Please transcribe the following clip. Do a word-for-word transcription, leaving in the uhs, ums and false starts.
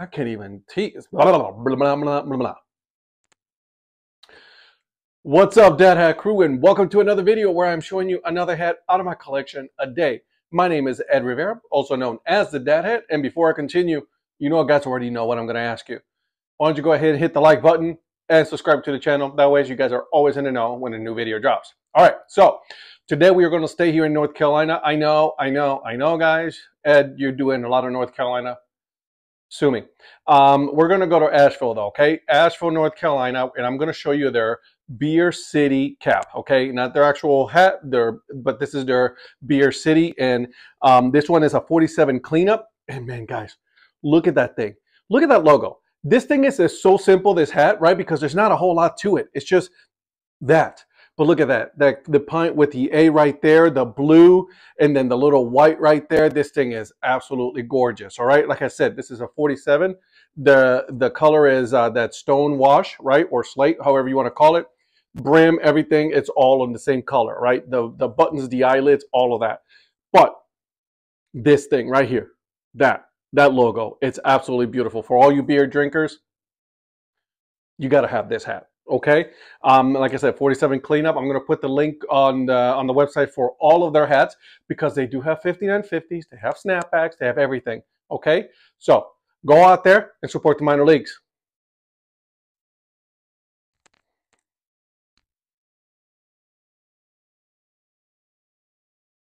I can't even teach. What's up, Dad Hat Crew, and welcome to another video where I'm showing you another hat out of my collection a day. My name is Ed Rivera, also known as the Dad Hat, and before I continue, you know guys already know what I'm going to ask you. Why don't you go ahead and hit the like button and subscribe to the channel. That way you guys are always in the know when a new video drops. All right, so today we are going to stay here in North Carolina. I know, I know, I know, guys. Ed, you're doing a lot of North Carolina. Sue me. Um, we're going to go to Asheville, though, okay? Asheville, North Carolina, and I'm going to show you their Beer City cap, okay? Not their actual hat, their, but this is their Beer City, and um, this one is a forty-seven cleanup. And, man, guys, look at that thing. Look at that logo. This thing is, is so simple, this hat, right? Because there's not a whole lot to it. It's just that. But look at that, that the pint with the A right there, the blue, and then the little white right there. This thing is absolutely gorgeous, all right? Like I said, this is a forty-seven. The, the color is uh, that stone wash, right, or slate, however you want to call it. Brim, everything, it's all in the same color, right? The, the buttons, the eyelets, all of that. But this thing right here, that, that logo, it's absolutely beautiful. For all you beer drinkers, you got to have this hat. Okay, um, like I said, forty-seven cleanup. I'm gonna put the link on the on the website for all of their hats because they do have fifty-nine fifties, they have snapbacks, they have everything. Okay, so go out there and support the minor leagues.